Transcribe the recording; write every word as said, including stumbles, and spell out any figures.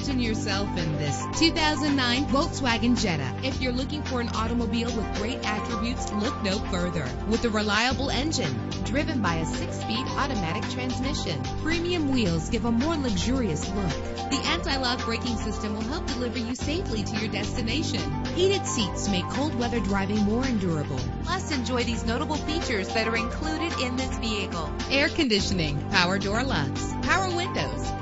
Imagine yourself in this two thousand nine Volkswagen Jetta. If you're looking for an automobile with great attributes, look no further. With a reliable engine driven by a six-speed automatic transmission, premium wheels give a more luxurious look. The anti-lock braking system will help deliver you safely to your destination. Heated seats make cold weather driving more endurable. Plus, enjoy these notable features that are included in this vehicle: air conditioning, power door locks, power windows,